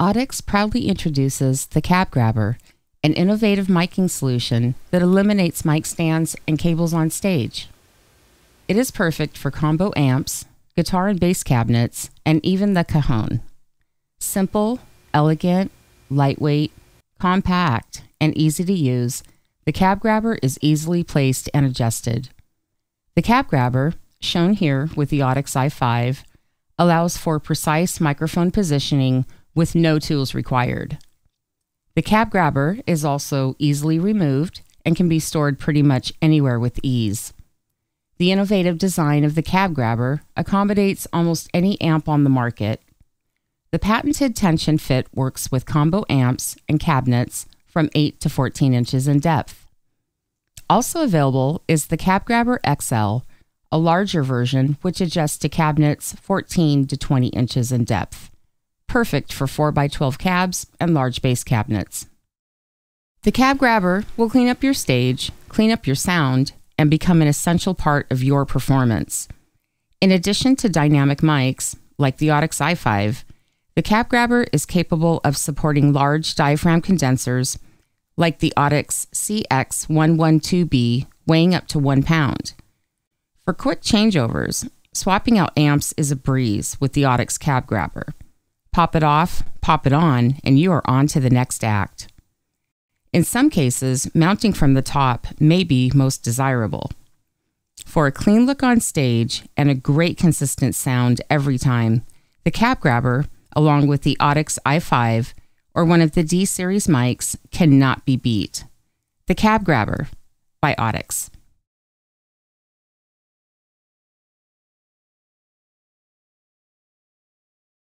Audix proudly introduces the CabGrabber, an innovative miking solution that eliminates mic stands and cables on stage. It is perfect for combo amps, guitar and bass cabinets, and even the cajon. Simple, elegant, lightweight, compact, and easy to use, the CabGrabber is easily placed and adjusted. The CabGrabber, shown here with the Audix i5, allows for precise microphone positioning with no tools required. The CabGrabber is also easily removed and can be stored pretty much anywhere with ease. The innovative design of the CabGrabber accommodates almost any amp on the market. The patented tension fit works with combo amps and cabinets from 8 to 14 inches in depth. Also available is the CabGrabber XL, a larger version which adjusts to cabinets 14 to 20 inches in depth. Perfect for 4x12 cabs and large bass cabinets. The CabGrabber will clean up your stage, clean up your sound, and become an essential part of your performance. In addition to dynamic mics, like the Audix i5, the CabGrabber is capable of supporting large diaphragm condensers like the Audix CX112B, weighing up to 1 pound. For quick changeovers, swapping out amps is a breeze with the Audix CabGrabber. Pop it off, pop it on, and you are on to the next act. In some cases, mounting from the top may be most desirable. For a clean look on stage and a great consistent sound every time, the CabGrabber, along with the Audix i5 or one of the D-series mics, cannot be beat. The CabGrabber by Audix.